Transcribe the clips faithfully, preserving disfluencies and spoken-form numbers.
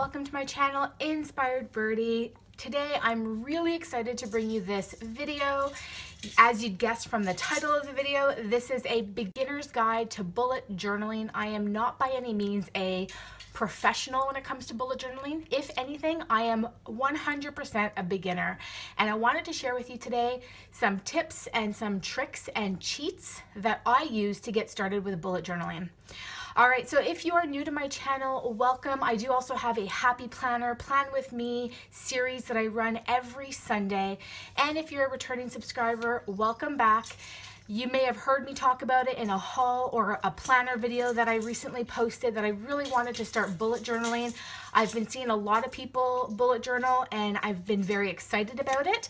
welcome to my channel, Inspired Birdie. Today I'm really excited to bring you this video. As you'd guess from the title of the video, this is a beginner's guide to bullet journaling. I am not by any means a professional when it comes to bullet journaling. If anything, I am one hundred percent a beginner, and I wanted to share with you today some tips and some tricks and cheats that I use to get started with bullet journaling. Alright, so if you are new to my channel, welcome. I do also have a Happy Planner, Plan With Me series that I run every Sunday, and if you're a returning subscriber, welcome back. You may have heard me talk about it in a haul or a planner video that I recently posted that I really wanted to start bullet journaling. I've been seeing a lot of people bullet journal and I've been very excited about it,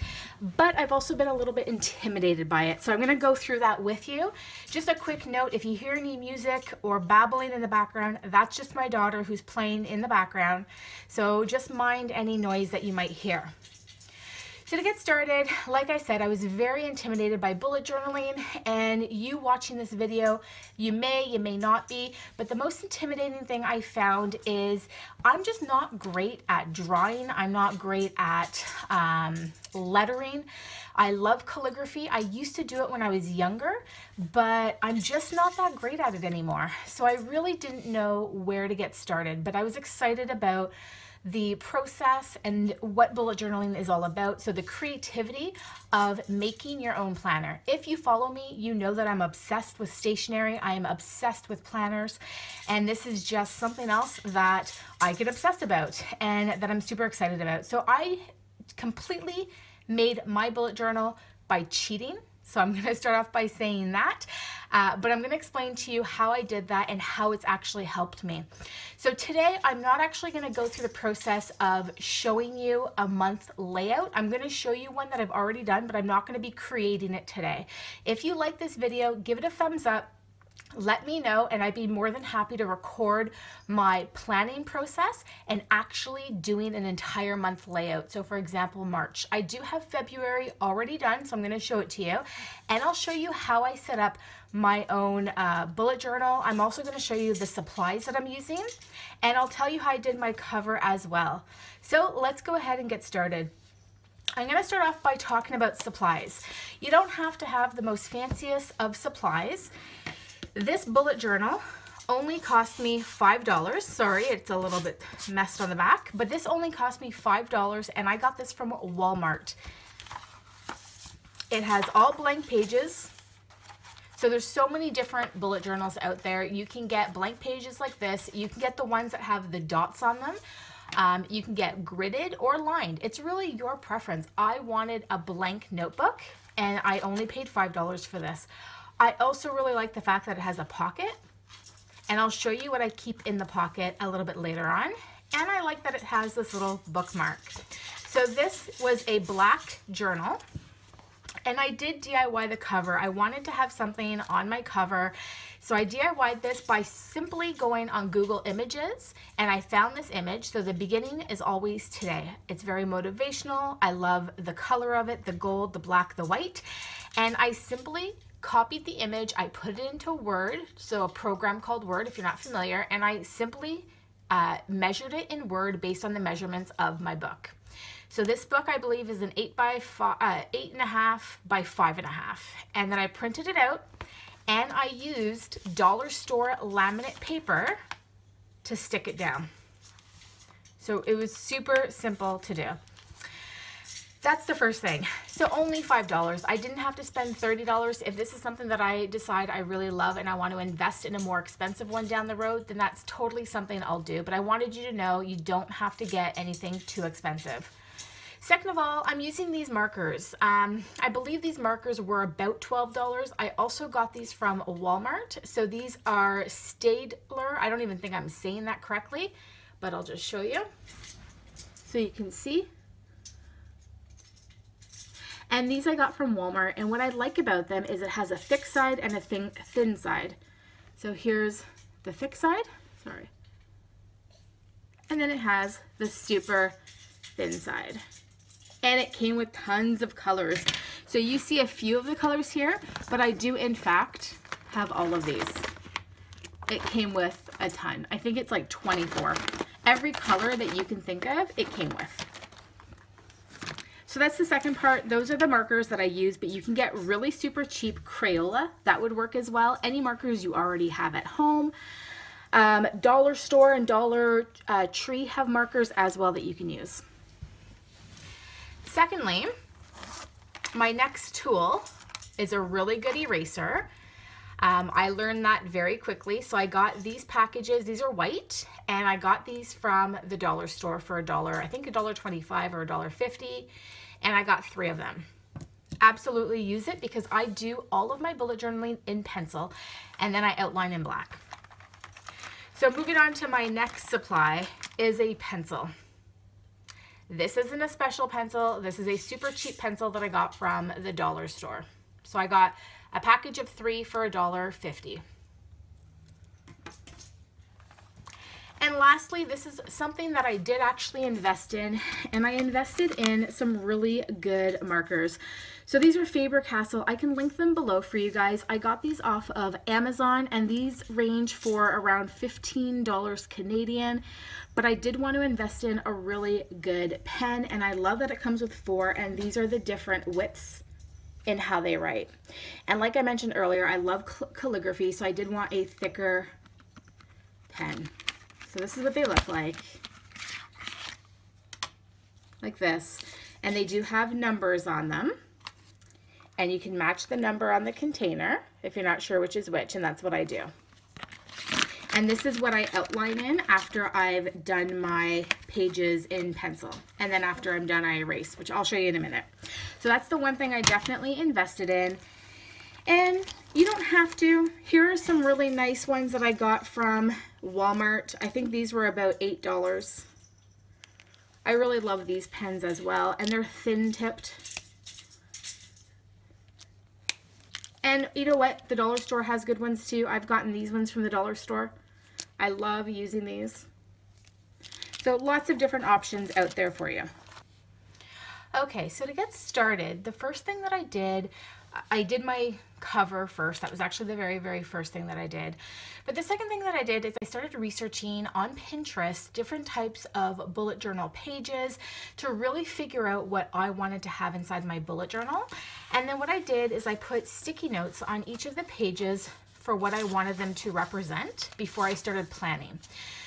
but I've also been a little bit intimidated by it. So I'm going to go through that with you. Just a quick note, if you hear any music or babbling in the background, that's just my daughter who's playing in the background. So just mind any noise that you might hear. So to get started, like I said, I was very intimidated by bullet journaling, and you watching this video, you may, you may not be, but the most intimidating thing I found is I'm just not great at drawing. I'm not great at um, lettering. I love calligraphy. I used to do it when I was younger, but I'm just not that great at it anymore. So I really didn't know where to get started, but I was excited about the process and what bullet journaling is all about. So the creativity of making your own planner. If you follow me, you know that I'm obsessed with stationery. I am obsessed with planners, and this is just something else that I get obsessed about and that I'm super excited about. So I completely made my bullet journal by cheating. So I'm going to start off by saying that, uh, but I'm going to explain to you how I did that and how it's actually helped me. So today I'm not actually going to go through the process of showing you a month layout. I'm going to show you one that I've already done, but I'm not going to be creating it today. If you like this video, give it a thumbs up. Let me know, and I'd be more than happy to record my planning process and actually doing an entire month layout. So for example, March. I do have February already done, so I'm going to show it to you, and I'll show you how I set up my own uh, bullet journal. I'm also going to show you the supplies that I'm using, and I'll tell you how I did my cover as well. So let's go ahead and get started. I'm going to start off by talking about supplies. You don't have to have the most fanciest of supplies. This bullet journal only cost me five dollars. Sorry, it's a little bit messed on the back, but this only cost me five dollars, and I got this from Walmart. It has all blank pages. So there's so many different bullet journals out there. You can get blank pages like this. You can get the ones that have the dots on them. Um, you can get gridded or lined. It's really your preference. I wanted a blank notebook, and I only paid five dollars for this. I also really like the fact that it has a pocket, and I'll show you what I keep in the pocket a little bit later on. And I like that it has this little bookmark. So this was a black journal, and I did D I Y the cover. I wanted to have something on my cover, so I D I Y'd this by simply going on Google Images, and I found this image. So the beginning is always today. It's very motivational. I love the color of it, the gold, the black, the white, and I simply copied the image. I put it into Word, so a program called Word if you're not familiar, and I simply uh, measured it in Word based on the measurements of my book. So this book, I believe, is an eight by five, uh, eight and a half by five and a half, and then I printed it out, and I used Dollar Store laminate paper to stick it down. So it was super simple to do. That's the first thing. So only five dollars. I didn't have to spend thirty dollars. If this is something that I decide I really love and I want to invest in a more expensive one down the road, then that's totally something I'll do. But I wanted you to know you don't have to get anything too expensive. Second of all, I'm using these markers. Um, I believe these markers were about twelve dollars. I also got these from Walmart. So these are Staedtler. I don't even think I'm saying that correctly, but I'll just show you so you can see. And these I got from Walmart, and what I like about them is it has a thick side and a thin, thin side. So here's the thick side, sorry, and then it has the super thin side. And it came with tons of colors. So you see a few of the colors here, but I do in fact have all of these. It came with a ton. I think it's like twenty-four. every color that you can think of, it came with. So that's the second part. Those are the markers that I use, but you can get really super cheap Crayola. That would work as well. Any markers you already have at home. Um, Dollar Store and Dollar uh, Tree have markers as well that you can use. Secondly, my next tool is a really good eraser. Um, I learned that very quickly. So I got these packages, these are white, and I got these from the dollar store for a dollar, I think a dollar twenty-five or a dollar fifty, and I got three of them. Absolutely use it because I do all of my bullet journaling in pencil and then I outline in black. So moving on to my next supply is a pencil. This isn't a special pencil, this is a super cheap pencil that I got from the dollar store. So I got a package of three for a dollar fifty. And lastly, this is something that I did actually invest in, and I invested in some really good markers. So these are Faber-Castell. I can link them below for you guys. I got these off of Amazon, and these range for around fifteen dollars Canadian, but I did want to invest in a really good pen, and I love that it comes with four, and these are the different widths in how they write. And like I mentioned earlier, I love calligraphy, so I did want a thicker pen. So this is what they look like, like this, and they do have numbers on them, and you can match the number on the container if you're not sure which is which, and that's what I do. And this is what I outline in after I've done my pages in pencil. And then after I'm done, I erase, which I'll show you in a minute. So that's the one thing I definitely invested in. And you don't have to. Here are some really nice ones that I got from Walmart. I think these were about eight dollars. I really love these pens as well. And they're thin-tipped. And you know what? The dollar store has good ones too. I've gotten these ones from the dollar store. I love using these. So lots of different options out there for you. Okay, so to get started, the first thing that I did, I did my cover first. That was actually the very, very first thing that I did. But the second thing that I did is I started researching on Pinterest different types of bullet journal pages to really figure out what I wanted to have inside my bullet journal. And then what I did is I put sticky notes on each of the pages for what I wanted them to represent before I started planning.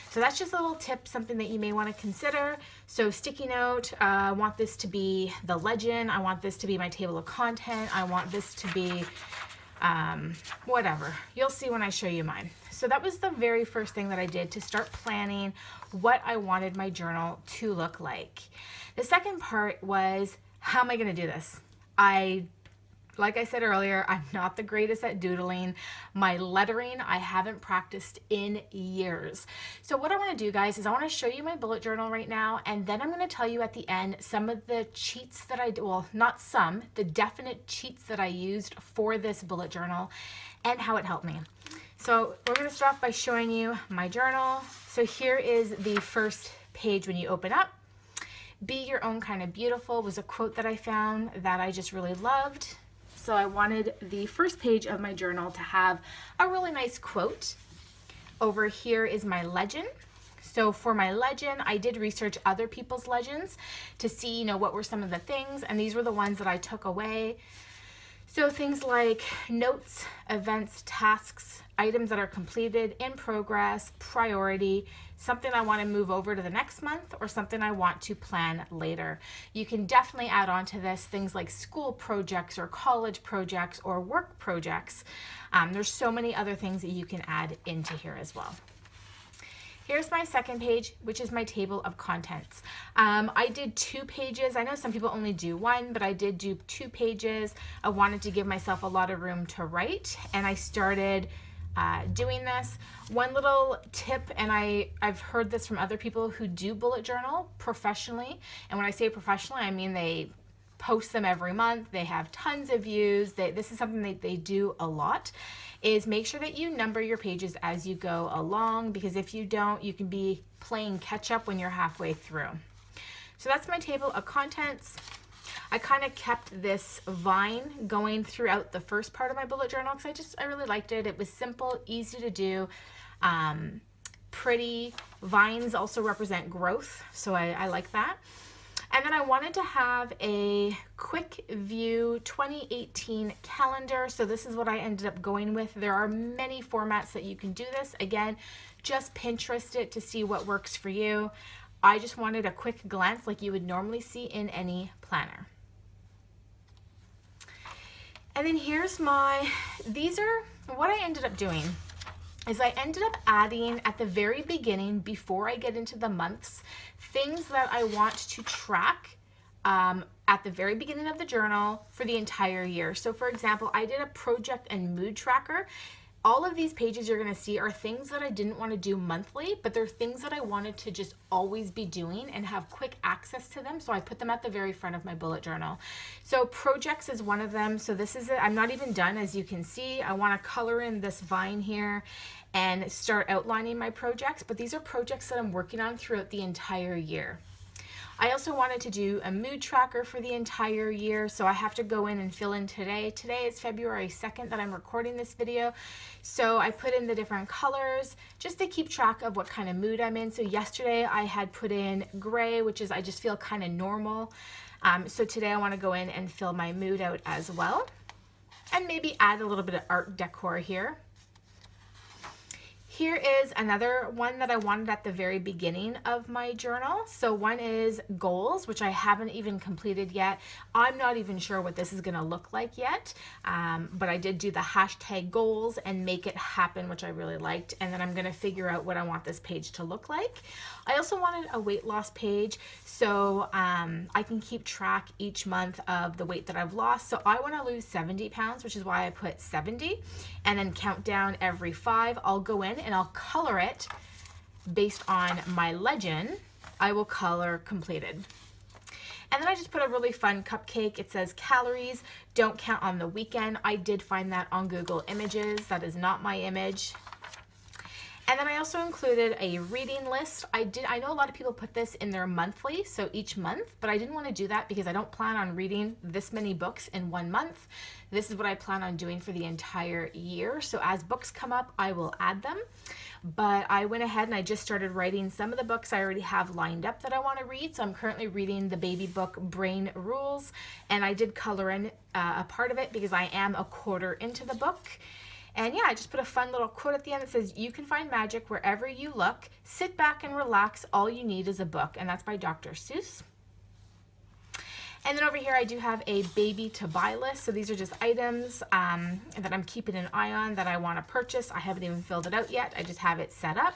So that's just a little tip, something that you may want to consider. So sticky note, uh, I want this to be the legend, I want this to be my table of content, I want this to be um, whatever. You'll see when I show you mine. So that was the very first thing that I did to start planning what I wanted my journal to look like. The second part was, how am I going to do this? I Like I said earlier, I'm not the greatest at doodling. My lettering, I haven't practiced in years. So what I want to do, guys, is I want to show you my bullet journal right now, and then I'm going to tell you at the end some of the cheats that I do, well, not some, the definite cheats that I used for this bullet journal and how it helped me. So we're going to start off by showing you my journal. So here is the first page when you open up. Be your own kind of beautiful was a quote that I found that I just really loved. So I wanted the first page of my journal to have a really nice quote. Over here is my legend. So for my legend, I did research other people's legends to see, you know, what were some of the things, and these were the ones that I took away. So things like notes, events, tasks, items that are completed, in progress, priority, something I want to move over to the next month, or something I want to plan later. You can definitely add on to this things like school projects or college projects or work projects. Um, there's so many other things that you can add into here as well. Here's my second page, which is my table of contents. Um, I did two pages. I know some people only do one, but I did do two pages. I wanted to give myself a lot of room to write, and I started uh, doing this. One little tip, and I, I've heard this from other people who do bullet journal professionally, and when I say professionally, I mean they post them every month, they have tons of views, they, this is something that they do a lot, is make sure that you number your pages as you go along, because if you don't, you can be playing catch up when you're halfway through. So that's my table of contents. I kind of kept this vine going throughout the first part of my bullet journal because I just, I really liked it. It was simple, easy to do. Um, pretty. Vines also represent growth, so I, I like that. And then I wanted to have a quick view twenty eighteen calendar. So this is what I ended up going with. There are many formats that you can do this. Again, just Pinterest it to see what works for you. I just wanted a quick glance like you would normally see in any planner. And then here's my, these are what I ended up doing. Is I ended up adding at the very beginning, before I get into the months, things that I want to track um, at the very beginning of the journal for the entire year. So for example, I did a project and mood tracker. All of these pages you're gonna see are things that I didn't wanna do monthly, but they're things that I wanted to just always be doing and have quick access to them, so I put them at the very front of my bullet journal. So projects is one of them. So this is it, I'm not even done, as you can see. I wanna color in this vine here and start outlining my projects, but these are projects that I'm working on throughout the entire year. I also wanted to do a mood tracker for the entire year, so I have to go in and fill in today. Today is February second that I'm recording this video, so I put in the different colors just to keep track of what kind of mood I'm in. So yesterday I had put in gray, which is I just feel kind of normal. Um, so today I want to go in and fill my mood out as well, and maybe add a little bit of art decor here. Here is another one that I wanted at the very beginning of my journal. So one is goals, which I haven't even completed yet. I'm not even sure what this is gonna look like yet, um, but I did do the hashtag goals and make it happen, which I really liked. And then I'm gonna figure out what I want this page to look like. I also wanted a weight loss page so um, I can keep track each month of the weight that I've lost. So I wanna lose seventy pounds, which is why I put seventy, and then count down every five. I'll go in and I'll color it based on my legend. I will color completed. And then I just put a really fun cupcake. It says calories don't count on the weekend. I did find that on Google Images. That is not my image. And then I also included a reading list. I did, I know a lot of people put this in their monthly, so each month, but I didn't want to do that because I don't plan on reading this many books in one month. This is what I plan on doing for the entire year. So as books come up, I will add them. But I went ahead and I just started writing some of the books I already have lined up that I want to read. So I'm currently reading the baby book Brain Rules, and I did color in uh, a part of it because I am a quarter into the book. And yeah, I just put a fun little quote at the end that says, "You can find magic wherever you look. Sit back and relax. All you need is a book." And that's by Doctor Seuss. And then over here, I do have a baby to buy list. So these are just items um, that I'm keeping an eye on that I want to purchase. I haven't even filled it out yet. I just have it set up.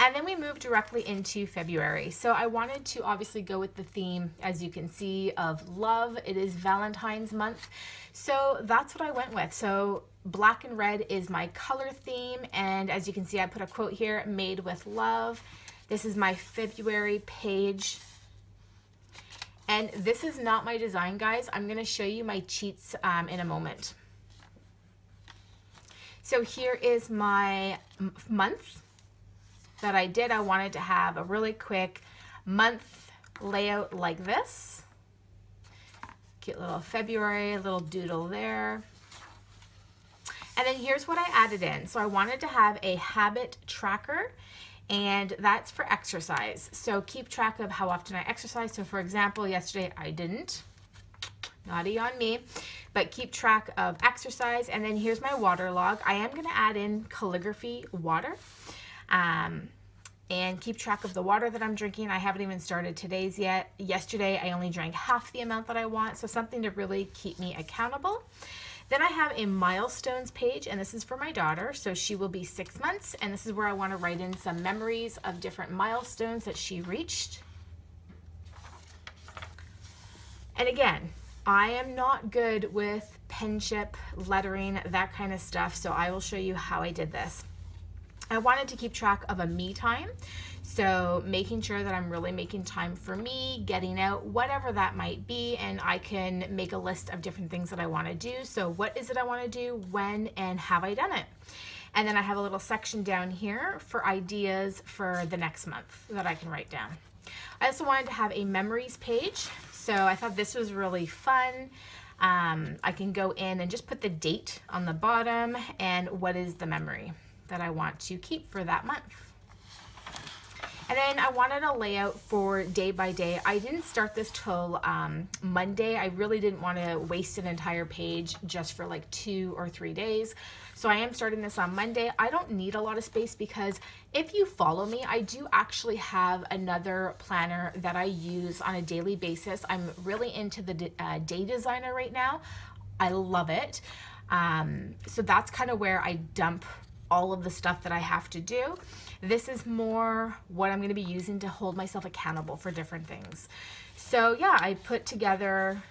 And then we move directly into February. So I wanted to obviously go with the theme, as you can see, of love. It is Valentine's month. So that's what I went with. So black and red is my color theme. And as you can see, I put a quote here, "Made with love." This is my February page. And this is not my design, guys. I'm gonna show you my cheats um, in a moment. So here is my month that I did. I wanted to have a really quick month layout like this. Cute little February, little doodle there. And then here's what I added in. So I wanted to have a habit tracker, and that's for exercise. So keep track of how often I exercise. So for example, yesterday I didn't. Naughty on me, but keep track of exercise. And then here's my water log. I am gonna add in calligraphy water. Um, and keep track of the water that I'm drinking. I haven't even started today's yet. Yesterday, I only drank half the amount that I want, so something to really keep me accountable. Then I have a milestones page, and this is for my daughter, so she will be six months, and this is where I want to write in some memories of different milestones that she reached. And again, I am not good with penmanship, lettering, that kind of stuff, so I will show you how I did this. I wanted to keep track of a me time, so making sure that I'm really making time for me, getting out, whatever that might be, and I can make a list of different things that I want to do. So what is it I want to do, when, and have I done it? And then I have a little section down here for ideas for the next month that I can write down. I also wanted to have a memories page, so I thought this was really fun. Um, I can go in and just put the date on the bottom and what is the memory that I want to keep for that month. And then I wanted a layout for day by day. I didn't start this till um, Monday. I really didn't want to waste an entire page just for like two or three days. So I am starting this on Monday. I don't need a lot of space because if you follow me, I do actually have another planner that I use on a daily basis. I'm really into the uh, Day Designer right now. I love it. Um, so that's kind of where I dump all of the stuff that I have to do. This is more what I'm going to be using to hold myself accountable for different things. So yeah, I put together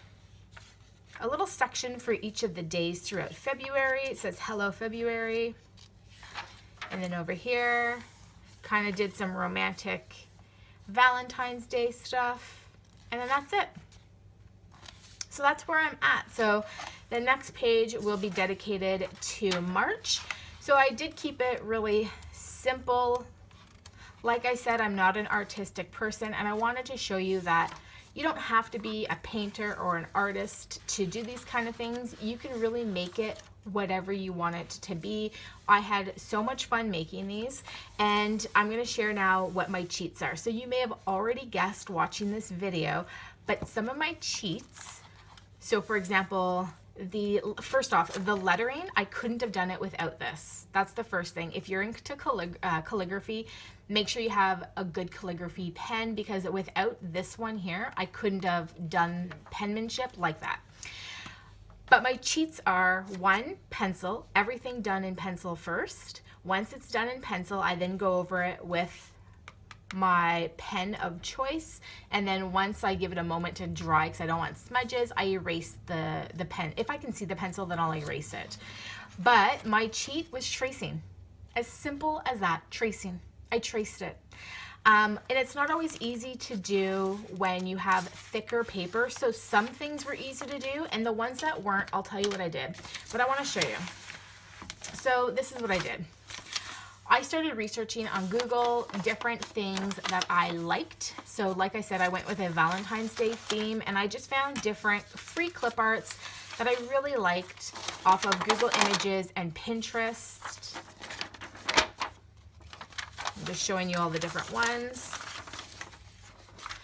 a little section for each of the days throughout February. It says Hello February. And then over here, kind of did some romantic Valentine's Day stuff. And then that's it. So that's where I'm at. So the next page will be dedicated to March. So I did keep it really simple. Like I said, I'm not an artistic person, and I wanted to show you that you don't have to be a painter or an artist to do these kind of things. You can really make it whatever you want it to be. I had so much fun making these, and I'm going to share now what my cheats are. So you may have already guessed watching this video, but some of my cheats, so for example, The first off, the lettering, I couldn't have done it without this. That's the first thing. If you're into callig uh, calligraphy, make sure you have a good calligraphy pen, because without this one here, I couldn't have done penmanship like that. But my cheats are, one, pencil. Everything done in pencil first. Once it's done in pencil, I then go over it with my pen of choice, and then once I give it a moment to dry, because I don't want smudges, I erase the the pen. If I can see the pencil, then I'll erase it. But my cheat was tracing. As simple as that, tracing. I traced it. Um, and it's not always easy to do when you have thicker paper, so some things were easy to do, and the ones that weren't, I'll tell you what I did, but I want to show you. So this is what I did. I started researching on Google different things that I liked. So like I said, I went with a Valentine's Day theme, and I just found different free clip arts that I really liked off of Google Images and Pinterest. I'm just showing you all the different ones.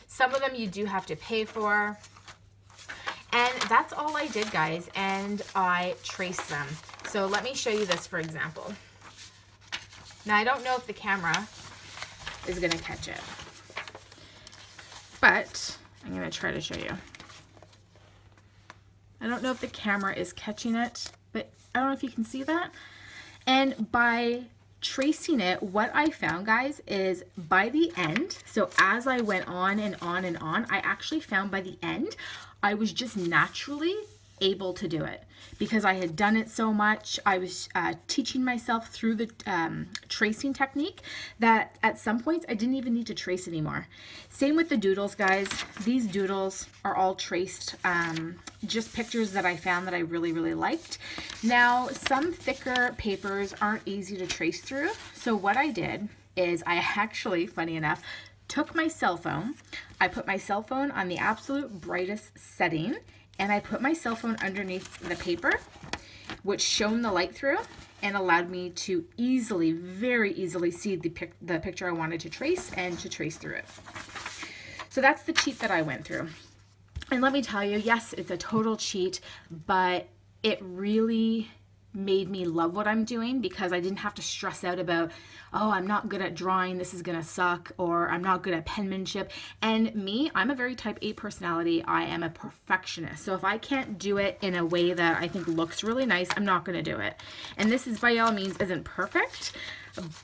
Some of them you do have to pay for. And that's all I did, guys, and I traced them. So let me show you this, for example. Now, I don't know if the camera is going to catch it, but I'm going to try to show you. I don't know if the camera is catching it, but I don't know if you can see that. And by tracing it, what I found, guys, is by the end, so as I went on and on and on, I actually found by the end, I was just naturally able to do it because I had done it so much. I was uh, teaching myself through the um, tracing technique that at some points I didn't even need to trace anymore. Same with the doodles, guys. These doodles are all traced, um, just pictures that I found that I really, really liked. Now, some thicker papers aren't easy to trace through. So what I did is I actually, funny enough, took my cell phone. I put my cell phone on the absolute brightest setting, and I put my cell phone underneath the paper, which shone the light through and allowed me to easily, very easily see the, pic the picture I wanted to trace and to trace through it. So that's the cheat that I went through. And let me tell you, yes, it's a total cheat, but it really made me love what I'm doing because I didn't have to stress out about, oh, I'm not good at drawing, this is gonna suck, or I'm not good at penmanship. And me, I'm a very type A personality. I am a perfectionist. So if I can't do it in a way that I think looks really nice, I'm not gonna do it. And this is by all means isn't perfect,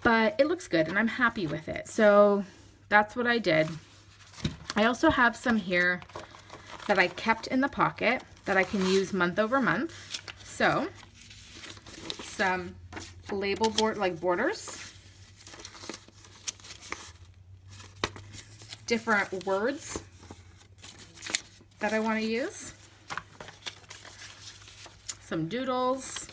but it looks good and I'm happy with it. So that's what I did. I also have some here that I kept in the pocket that I can use month over month. So some label board, like borders, different words that I want to use, some doodles,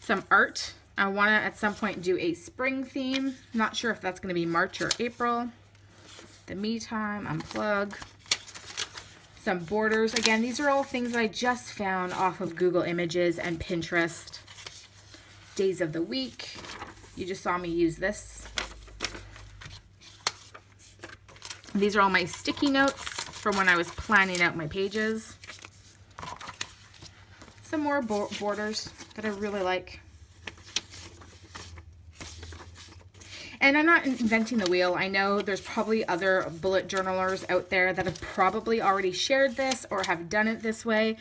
some art. I want to at some point do a spring theme. Not sure if that's going to be March or April. The me time, unplug. Some borders. Again, these are all things I just found off of Google Images and Pinterest. Days of the week. You just saw me use this. These are all my sticky notes from when I was planning out my pages. Some more borders that I really like. And I'm not inventing the wheel. I know there's probably other bullet journalers out there that have probably already shared this or have done it this way.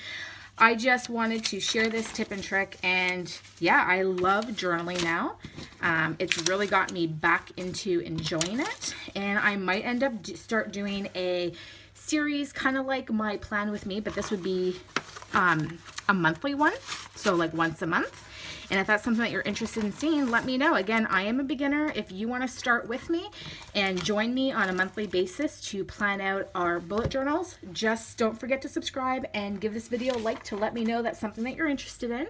I just wanted to share this tip and trick, and yeah, I love journaling now. Um, it's really got me back into enjoying it, and I might end up start doing a series kind of like my Plan With Me, but this would be um, a monthly one, so like once a month. And if that's something that you're interested in seeing, let me know. Again, I am a beginner. If you want to start with me and join me on a monthly basis to plan out our bullet journals, just don't forget to subscribe and give this video a like to let me know that's something that you're interested in.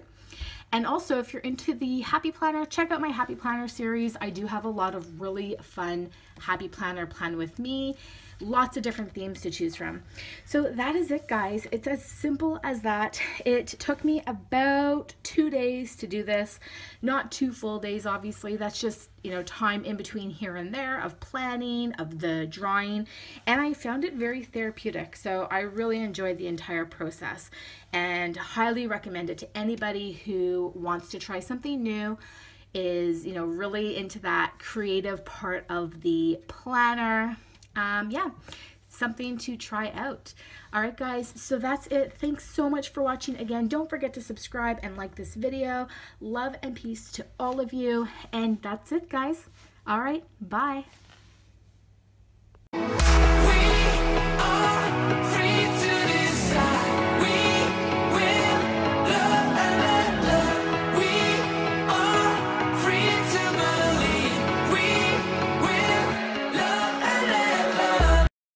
And also, if you're into the Happy Planner, check out my Happy Planner series. I do have a lot of really fun Happy Planner Plan With Me. Lots of different themes to choose from. So that is it, guys. It's as simple as that. It took me about two days to do this. Not two full days, obviously. That's just, you know, time in between here and there of planning, of the drawing. And I found it very therapeutic. So I really enjoyed the entire process and highly recommend it to anybody who wants to try something new, is, you know, really into that creative part of the planner. Um, yeah, something to try out. All right, guys, so that's it. Thanks so much for watching. Again, don't forget to subscribe and like this video. Love and peace to all of you. And that's it, guys. All right, bye.